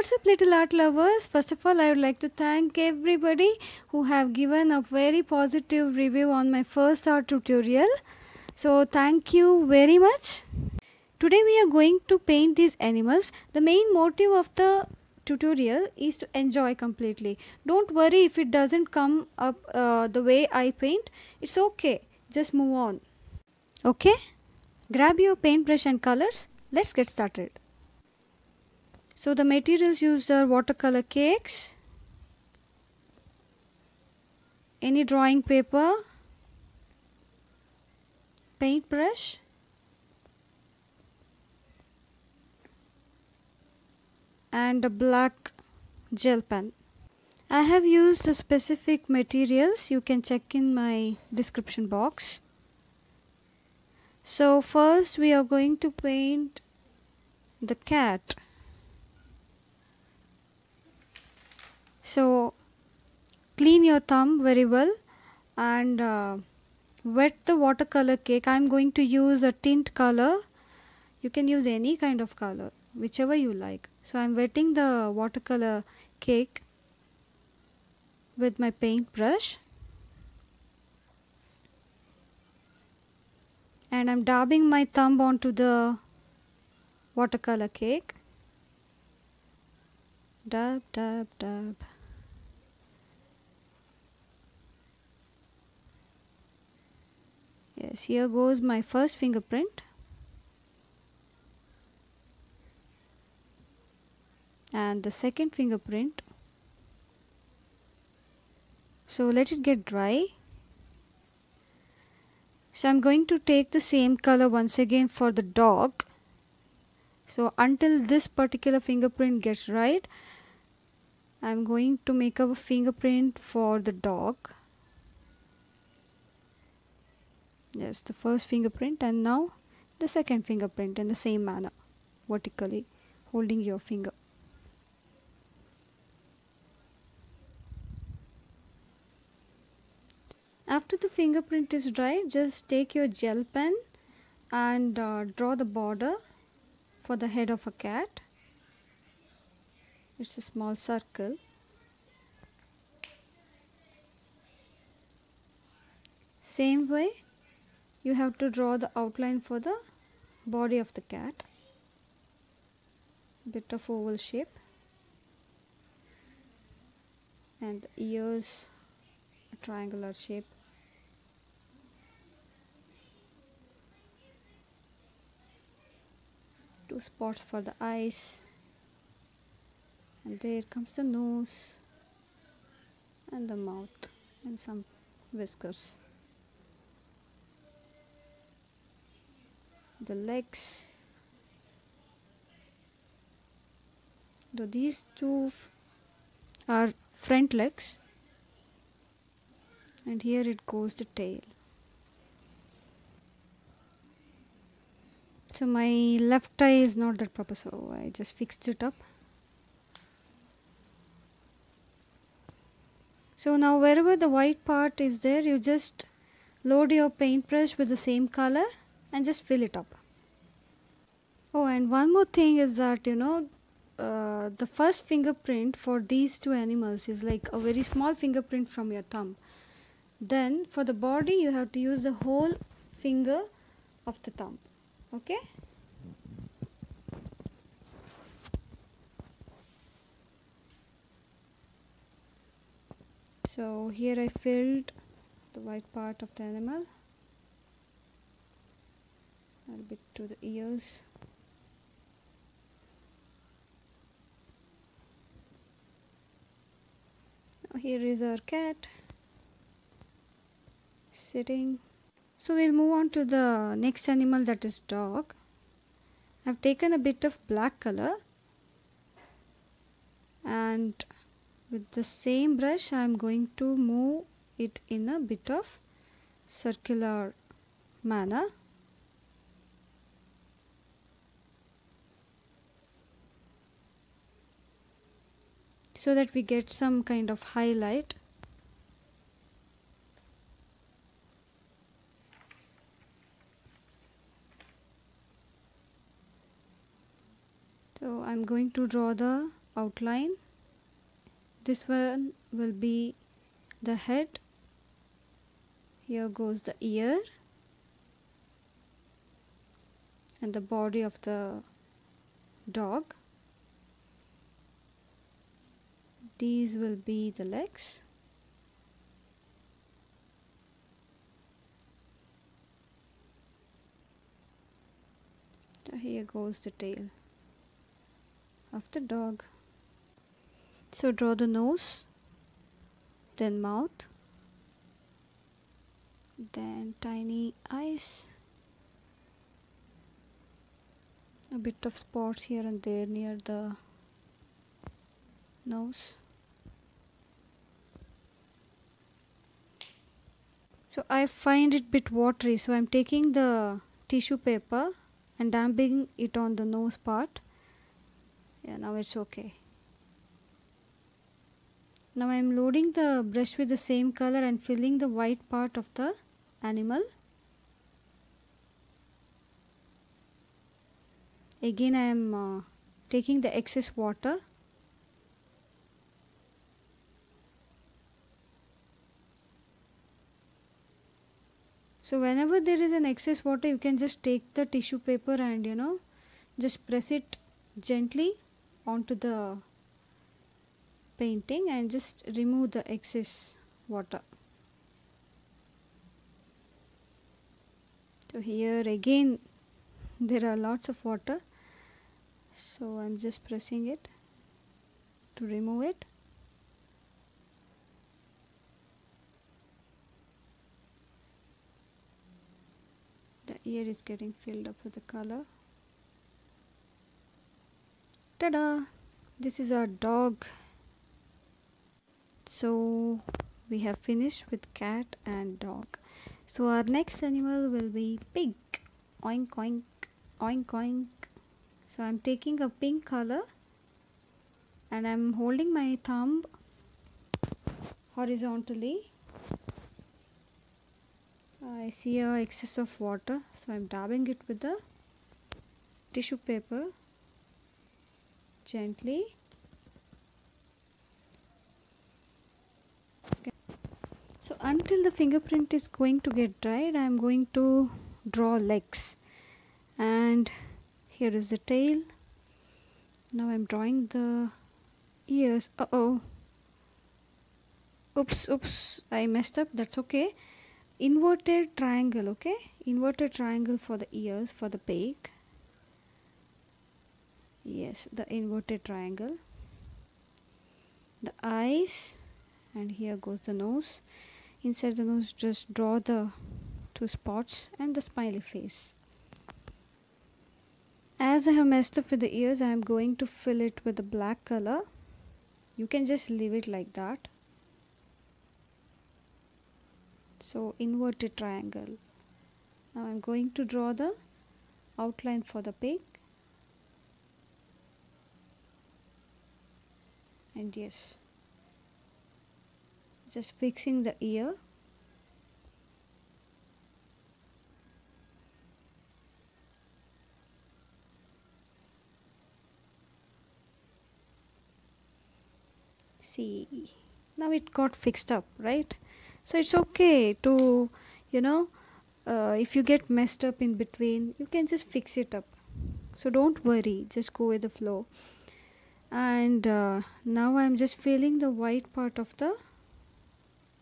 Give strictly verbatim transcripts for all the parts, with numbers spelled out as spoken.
What's up, little art lovers? First of all, I would like to thank everybody who have given a very positive review on my first art tutorial. So thank you very much. Today we are going to paint these animals. The main motive of the tutorial is to enjoy completely. Don't worry if it doesn't come up uh, the way I paint. It's okay. Just move on. Okay? Grab your paintbrush and colors. Let's get started. So the materials used are watercolor cakes, any drawing paper, paintbrush, and a black gel pen. I have used the specific materials, you can check in my description box. So first we are going to paint the cat. So clean your thumb very well and uh, wet the watercolor cake. I am going to use a tint color. You can use any kind of color, whichever you like. So I am wetting the watercolor cake with my paintbrush. And I am dabbing my thumb onto the watercolor cake. Dab, dab, dab. Yes, here goes my first fingerprint. And the second fingerprint. So let it get dry. So I'm going to take the same color once again for the dog. So until this particular fingerprint gets dried, I'm going to make up a fingerprint for the dog. Yes, the first fingerprint, and now the second fingerprint in the same manner, vertically holding your finger. After the fingerprint is dry, just take your gel pen and uh, draw the border for the head of a cat. It's a small circle. Same way, you have to draw the outline for the body of the cat. Bit of oval shape. And the ears, a triangular shape. Two spots for the eyes. And there comes the nose and the mouth and some whiskers. The legs. Though these two are front legs, and here it goes the tail. So my left eye is not that proper, so I just fixed it up. So now wherever the white part is there, you just load your paintbrush with the same color and just fill it up. Oh, and one more thing is that, you know, uh, the first fingerprint for these two animals is like a very small fingerprint from your thumb. Then for the body, you have to use the whole finger of the thumb. Okay? So here I filled the white part of the animal, a little bit to the ears, now here is our cat sitting. So we'll move on to the next animal, that is dog. I've taken a bit of black color and with the same brush, I am going to move it in a bit of circular manner. So that we get some kind of highlight. So I am going to draw the outline. This one will be the head. Here goes the ear and the body of the dog. These will be the legs. Here goes the tail of the dog. So draw the nose, then mouth, then tiny eyes, a bit of spots here and there near the nose. So I find it a bit watery, so I'm taking the tissue paper and damping it on the nose part. Yeah, now it's okay. Now I am loading the brush with the same color and filling the white part of the animal. Again I am uh, taking the excess water. So whenever there is an excess water, you can just take the tissue paper and, you know, just press it gently onto the painting and just remove the excess water. So here again there are lots of water, so I'm just pressing it to remove it. Ear is getting filled up with the color. Ta-da! This is our dog. So we have finished with cat and dog. So our next animal will be pig. Oink oink oink oink. So I'm taking a pink color and I'm holding my thumb horizontally. I see a excess of water, so I'm dabbing it with the tissue paper gently. Okay. So until the fingerprint is going to get dried, I'm going to draw legs, and here is the tail. Now I'm drawing the ears. Uh oh. Oops, oops, I messed up. That's okay. Inverted triangle, okay? Inverted triangle for the ears, for the pig. Yes, the inverted triangle. The eyes, and here goes the nose. Inside the nose, just draw the two spots and the smiley face. As I have messed up with the ears, I am going to fill it with a black color. You can just leave it like that. So inverted triangle. Now I'm going to draw the outline for the pig. And yes, just fixing the ear. See, now it got fixed up, right? So it's okay to, you know, uh, if you get messed up in between, you can just fix it up. So don't worry, just go with the flow. And uh, now I'm just filling the white part of the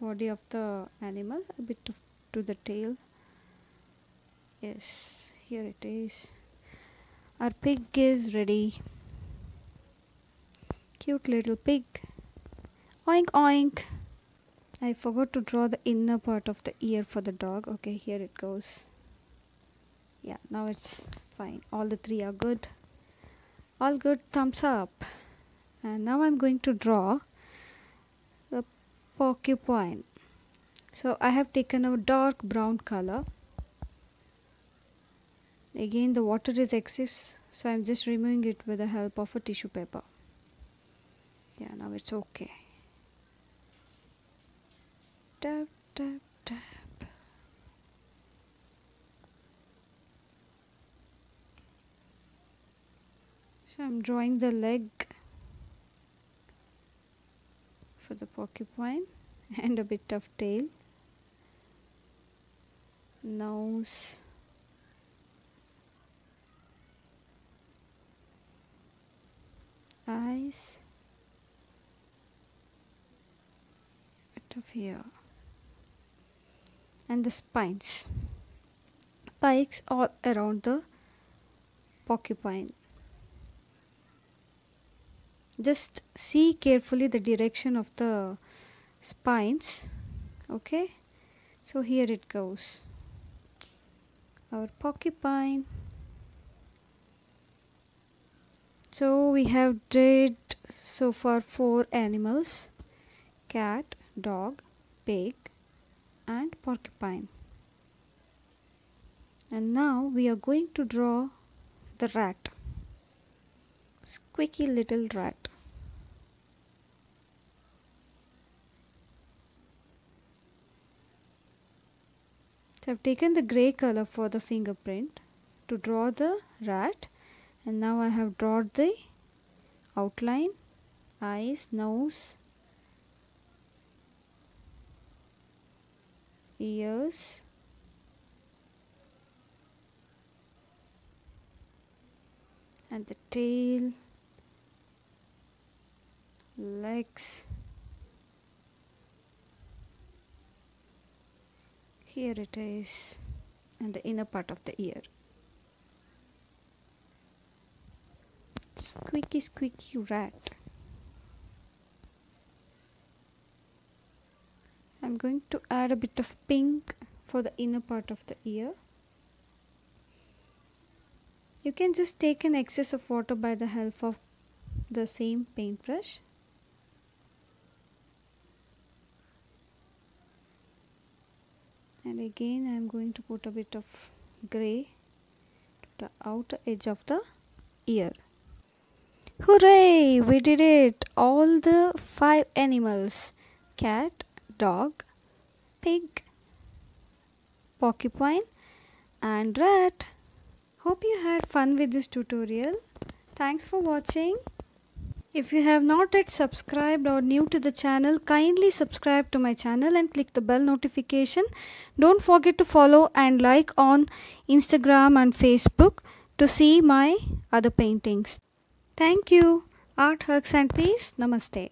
body of the animal, a bit of, to the tail. Yes, here it is. Our pig is ready. Cute little pig. Oink oink. I forgot to draw the inner part of the ear for the dog. Okay, here it goes. Yeah, now it's fine. All the three are good. All good, thumbs up. And now I'm going to draw the porcupine. So I have taken a dark brown color. Again, the water is excess, so I'm just removing it with the help of a tissue paper. Yeah, now it's okay. Tap, tap, tap. So I'm drawing the leg the porcupine and a bit of tail, nose, eyes, bit of hair, and the spines, spikes all around the porcupine. Just see carefully the direction of the spines. Okay, so here it goes, our porcupine. So we have did so far four animals: cat, dog, pig and porcupine. And now we are going to draw the rat, squeaky little rat. So I've taken the grey color for the fingerprint to draw the rat. And now I have drawn the outline, eyes, nose, ears, and the tail, legs. Here it is, and the inner part of the ear. Squeaky, squeaky rat. I'm going to add a bit of pink for the inner part of the ear. You can just take an excess of water by the help of the same paintbrush. And again I'm going to put a bit of grey to the outer edge of the ear. Hooray! We did it! All the five animals: cat, dog, pig, porcupine and rat. Hope you had fun with this tutorial. Thanks for watching. If you have not yet subscribed or new to the channel, kindly subscribe to my channel and click the bell notification. Don't forget to follow and like on Instagram and Facebook to see my other paintings. Thank you. Art, hugs and peace. Namaste.